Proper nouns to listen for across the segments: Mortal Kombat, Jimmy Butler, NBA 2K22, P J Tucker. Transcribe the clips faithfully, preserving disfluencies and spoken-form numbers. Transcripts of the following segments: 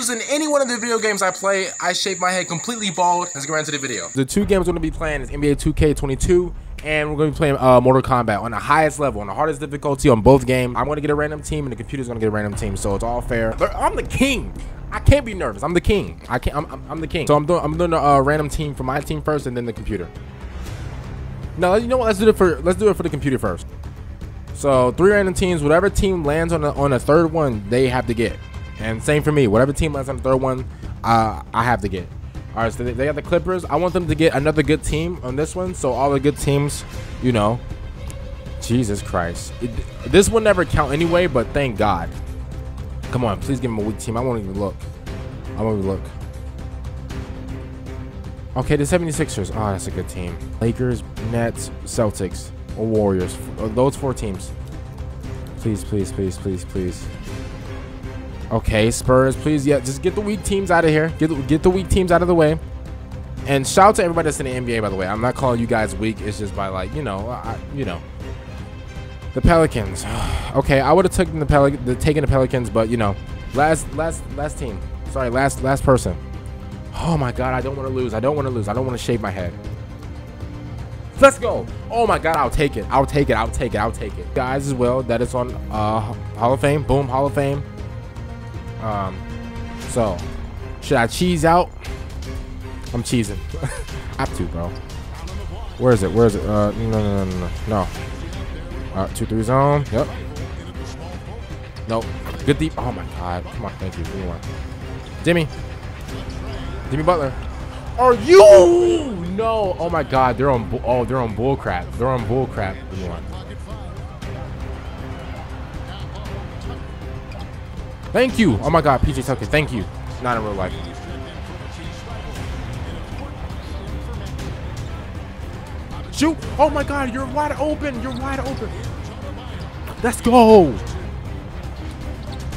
lose in any one of the video games I play, I shave my head completely bald. Let's get right into the video. The two games we're going to be playing is N B A two K twenty-two, and we're going to be playing uh, Mortal Kombat on the highest level, on the hardest difficulty on both games. I'm going to get a random team, and the computer's going to get a random team, so it's all fair. But I'm the king. I can't be nervous. I'm the king. I can't. I'm, I'm, I'm the king. So I'm doing. I'm doing a uh, random team for my team first, and then the computer. No, you know what? Let's do it for. Let's do it for the computer first. So three random teams. Whatever team lands on a, on a third one, they have to get. And same for me. Whatever team lands on the third one, uh, I have to get. All right. So they, they got the Clippers. I want them to get another good team on this one. So all the good teams, you know. Jesus Christ. It, this will never count anyway. But thank God. Come on, please give him a weak team. I won't even look. I won't even look. Okay, the seventy-sixers. Oh, that's a good team. Lakers, Nets, Celtics, or Warriors. Those four teams. Please, please, please, please, please. Okay, Spurs, please. Yeah, just get the weak teams out of here. Get the, get the weak teams out of the way. And shout out to everybody that's in the N B A, by the way. I'm not calling you guys weak. It's just by, like, you know, I, you know. The Pelicans. Okay, I would have taken the Pelic the taken the Pelicans, but you know, last last last team. Sorry, last last person. Oh my God, I don't want to lose. I don't want to lose. I don't want to shave my head. Let's go. Oh my God, I'll take it. I'll take it. I'll take it. I'll take it. Guys, as well, that is on uh, Hall of Fame. Boom, Hall of Fame. Um, so should I cheese out? I'm cheesing. I have to, bro. Where is it? Where is it? Uh, no, no, no, no, no. Uh, two three zone. Yep. Nope. Good deep. Oh my God. Come on. Thank you. Give me one. Jimmy. Jimmy Butler. Are you? No. Oh my God. They're on. Bu oh, they're on bull crap. They're on bull crap. Give me one. Thank you. Oh my God. P J Tucker. Thank you. Not in real life. Shoot. Oh my God, you're wide open. You're wide open. Let's go. Oh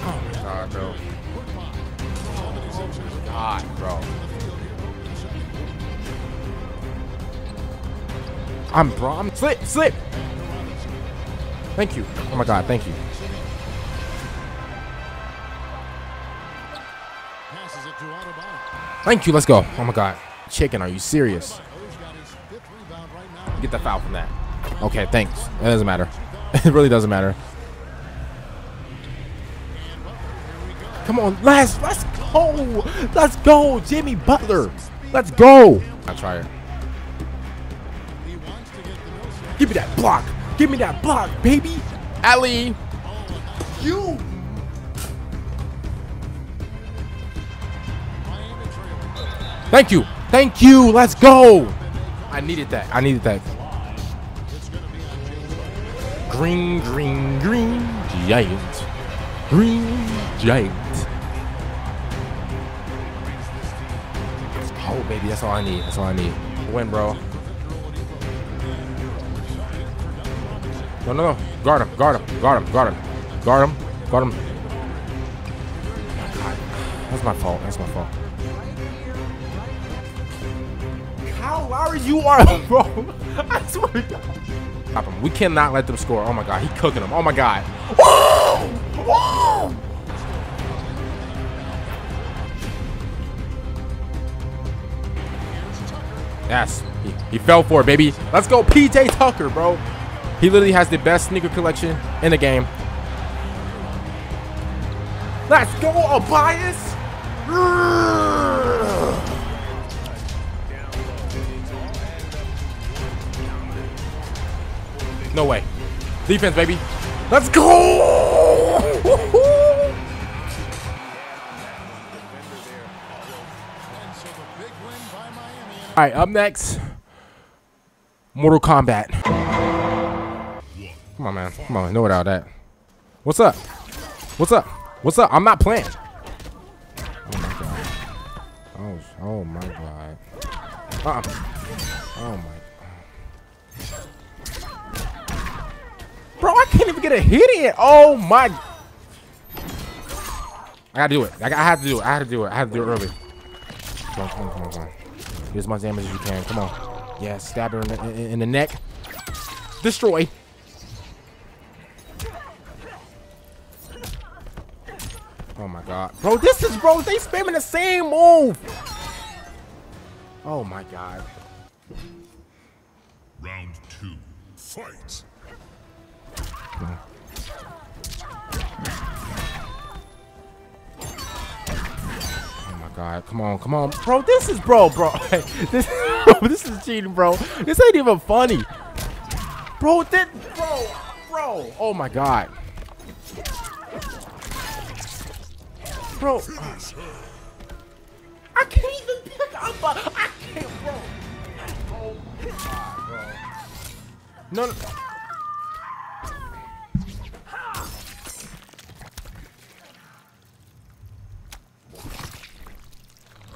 my God, bro. Oh my God, bro. I'm bro. I'm slip, slip. Thank you. Oh my God, thank you. Thank you. Let's go. Oh my God. Chicken, are you serious? Get the foul from that. Okay, thanks. It doesn't matter. It really doesn't matter. Come on, let's let's go. Let's go, Jimmy Butler. Let's go. I'll try it. Give me that block. Give me that block, baby. Ali. You. Thank you. Thank you. Let's go. I needed that. I needed that. Green, green, green, giant. Green, giant. Oh, baby, that's all I need. That's all I need. Win, bro. No, no, no. Guard him. Guard him. Guard him. Guard him. Guard him. Guard him. Oh, God. That's my fault. That's my fault. How Lowry you are, bro. I swear to God. Stop him. We cannot let them score. Oh my God, he cooking them. Oh my God. Whoa! Whoa! Yes, he, he fell for it, baby. Let's go, P J Tucker, bro. He literally has the best sneaker collection in the game. Let's go, Tobias. No way. Defense, baby. Let's go! All right, up next, Mortal Kombat. Come on, man. Come on, know about that. What's up? What's up? What's up? I'm not playing. Oh, my God. Oh, oh my God. Uh-uh. Oh, my God. Bro, I can't even get a hit in. Oh my. I gotta do it. I have to do it. I have to do it. I have to do it early. Come on, come on, come on, come on. Get as much damage as you can. Come on. Yeah, stab her in the, in the neck. Destroy. Oh Oh my god. Bro, this is, bro, they spamming the same move. Oh my god. Round two. Fight. Yeah. Oh my god. Come on, come on. Bro, this is bro, bro. this this is cheating, bro. This ain't even funny. Bro, that bro, bro. Oh my god. Bro, I can't even pick up a, I can't, bro. Oh my god, bro. No, no.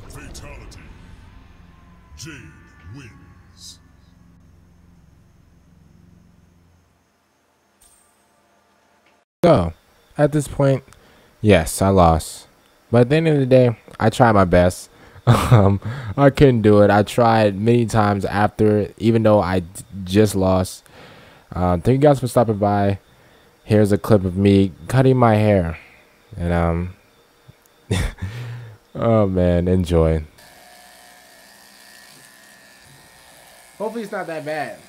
Fatality. Jade wins. So, at this point, yes, I lost. But at the end of the day, I tried my best. um, I couldn't do it. I tried many times after, even though I d just lost. Um, thank you guys for stopping by. Here's a clip of me cutting my hair. And, um, oh man, enjoy. Hopefully it's not that bad.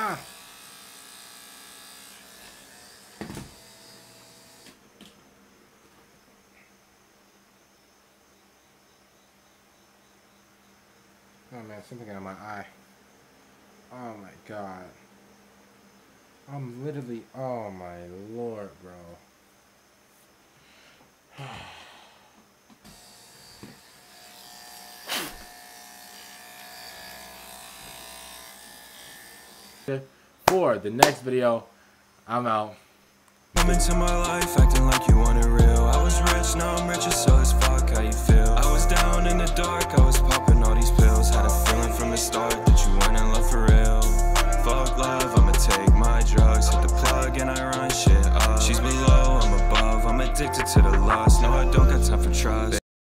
Ah. Oh man, something out of my eye. Oh my god. I'm literally, oh my lord, bro. For the next video, I'm out. Come into my life acting like you want it real. I was rich, now I'm richer, so it's fuck how you feel. I was down in the dark, I was popping.